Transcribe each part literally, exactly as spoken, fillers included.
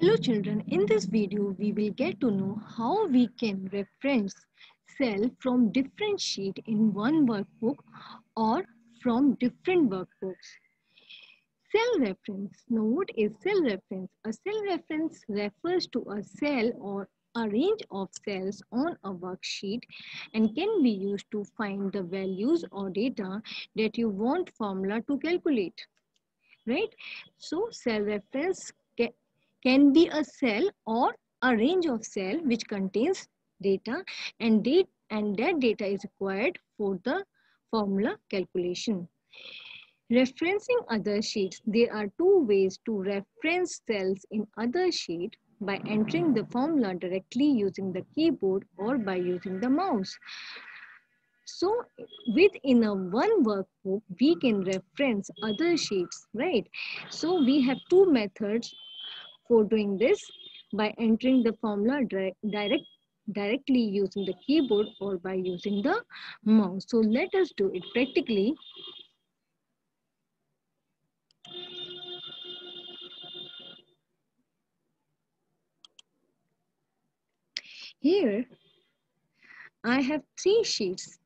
Hello children, in this video we will get to know how we can reference cell from different sheet in one workbook or from different workbooks. Cell reference. Now what is cell reference? A cell reference refers to a cell or a range of cells on a worksheet and can be used to find the values or data that you want formula to calculate. Right? So cell reference can be a cell or a range of cell which contains data and date and that data is required for the formula calculation. Referencing other sheets. There are two ways to reference cells in other sheet, by entering the formula directly using the keyboard or by using the mouse. So within a one workbook we can reference other sheets, right? So we have two methods for doing this, by entering the formula direct, direct directly using the keyboard or by using the mouse. So let us do it practically. Here I have three sheets.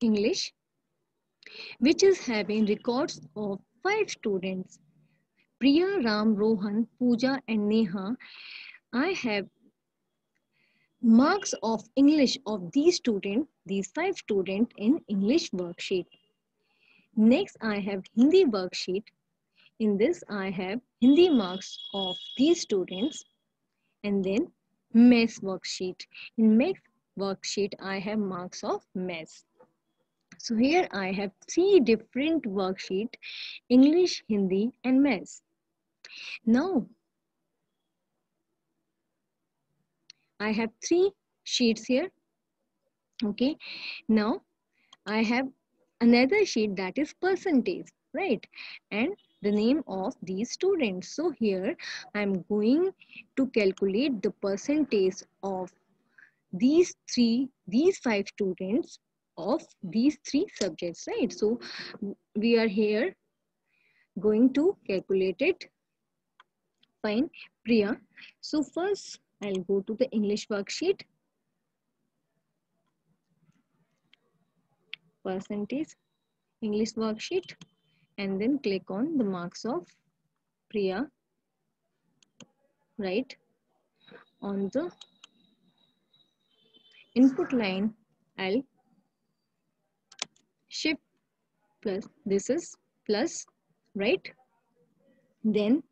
English, which is having records of five students, Priya, Ram, Rohan, Pooja and Neha. I have marks of English of these students, these five students in English worksheet. Next, I have Hindi worksheet. In this, I have Hindi marks of these students. And then maths worksheet. In maths worksheet, I have marks of maths. So here I have three different worksheets, English, Hindi and maths. Now, I have three sheets here, okay. Now, I have another sheet that is percentage, right, and the name of these students. So here I am going to calculate the percentage of these three, these five students of these three subjects, right? So we are here going to calculate it. Fine, Priya. So first I'll go to the English worksheet. Percentage, English worksheet, and then click on the marks of Priya, right, on the input line. I'll shift plus, this is plus, right? Then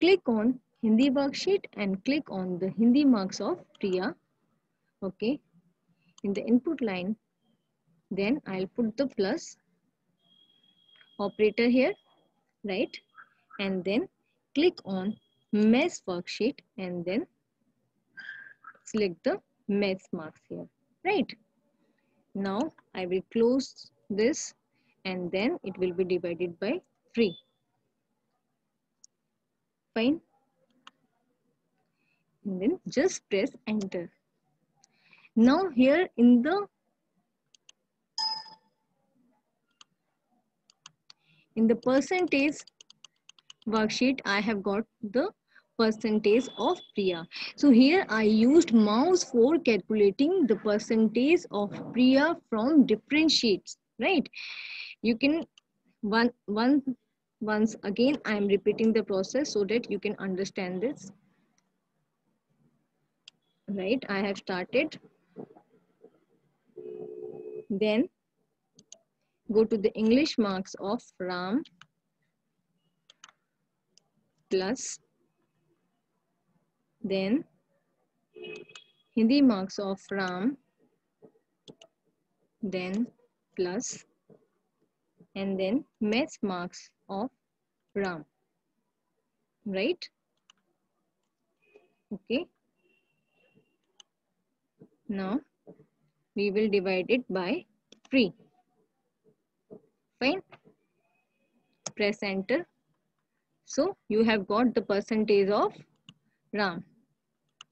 click on Hindi worksheet and click on the Hindi marks of Priya, okay, in the input line. Then I'll put the plus operator here, right? And then click on maths worksheet and then select the maths marks here, right? Now I will close this and then it will be divided by three. Fine. And then just press enter. Now here in the in the percentage worksheet, I have got the percentage of Priya. So here I used mouse for calculating the percentage of Priya from different sheets, right? You can, one, one, once again, I am repeating the process so that you can understand this. Right, I have started. Then go to the English marks of Ram, plus, then Hindi marks of Ram, then plus, and then maths marks of Ram, right? Okay. Now we will divide it by three. Fine. Press enter. So you have got the percentage of Ram,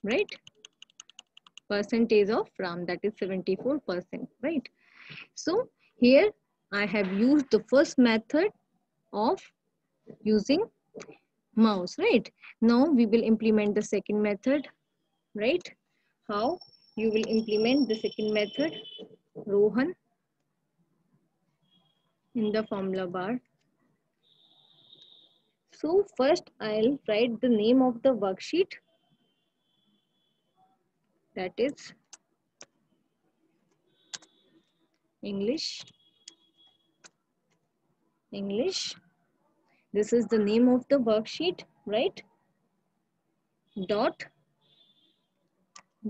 right? Percentage of Ram, that is seventy-four percent, right? So here I have used the first method of using mouse, right? Now we will implement the second method, right? How you will implement the second method, Rohan, in the formula bar. So first I'll write the name of the worksheet, that is English, English. This is the name of the worksheet, right? Dot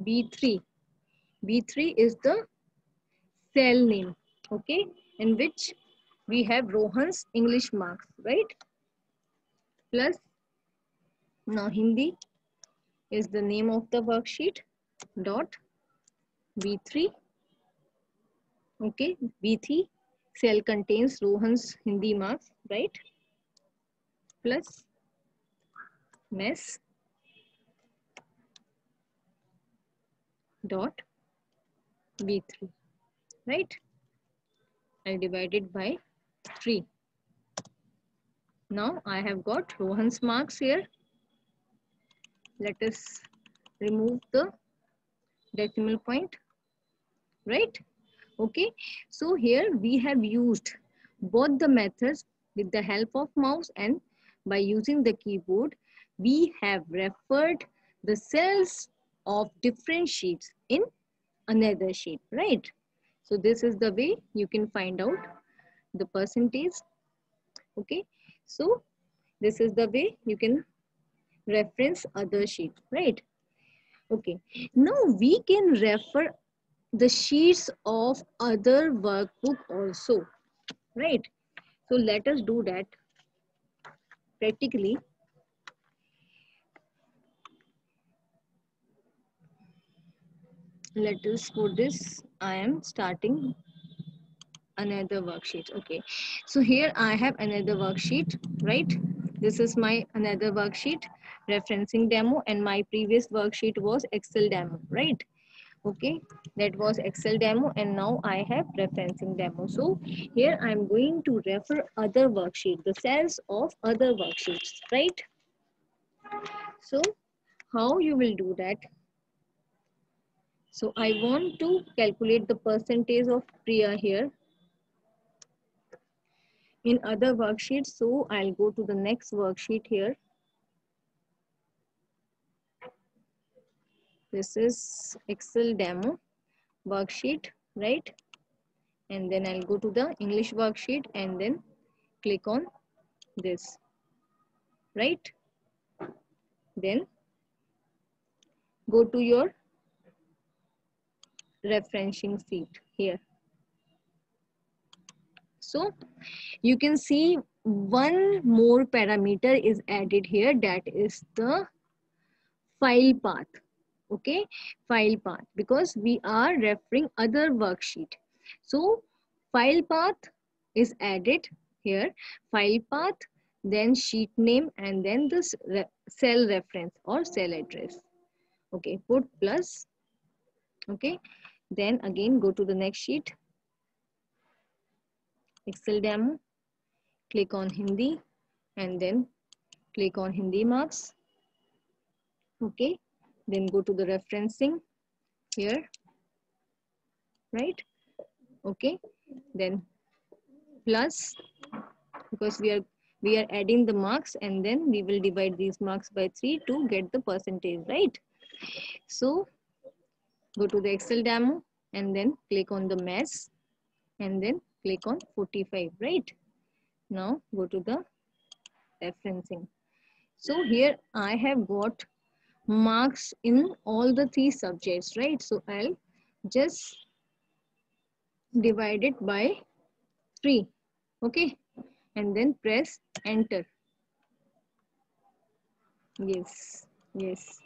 B three. B three is the cell name, okay? In which we have Rohan's English marks, right? Plus, now Hindi is the name of the worksheet, dot B three. Okay, B three cell contains Rohan's Hindi marks, right? Plus mess dot B three, right? I'll divide it by three. Now I have got Rohan's marks here. Let us remove the decimal point, right? Okay, so here we have used both the methods with the help of mouse, and by using the keyboard, we have referred the cells of different sheets in another sheet, right? So this is the way you can find out the percentage, okay? So this is the way you can reference other sheet, right? Okay, now we can refer the sheets of other workbook also, right? So let us do that practically. Let us, for this I am starting another worksheet. Okay, so here I have another worksheet, right? This is my another worksheet referencing demo, and my previous worksheet was Excel demo, right? Okay, that was Excel demo, and now I have referencing demo. So here I am going to refer other worksheet, the cells of other worksheets, right? So how you will do that? So I want to calculate the percentage of Priya here in other worksheet. So I'll go to the next worksheet here. This is Excel demo worksheet, right? And then I'll go to the English worksheet and then click on this, right? Then go to your referencing sheet here. So you can see one more parameter is added here, that is the file path. Okay, file path, because we are referring other worksheet. So file path is added here, file path, then sheet name, and then this re cell reference or cell address. Okay, put plus. Okay, then again go to the next sheet, Excel demo, click on Hindi, and then click on Hindi marks. Okay, then go to the referencing here, right? Okay, then plus, because we are we are adding the marks, and then we will divide these marks by three to get the percentage, right? So go to the Excel demo and then click on the mess and then click on forty-five, right? Now go to the referencing. So here I have got marks in all the three subjects, right? So I'll just divide it by three, okay? And then press enter. Yes, yes.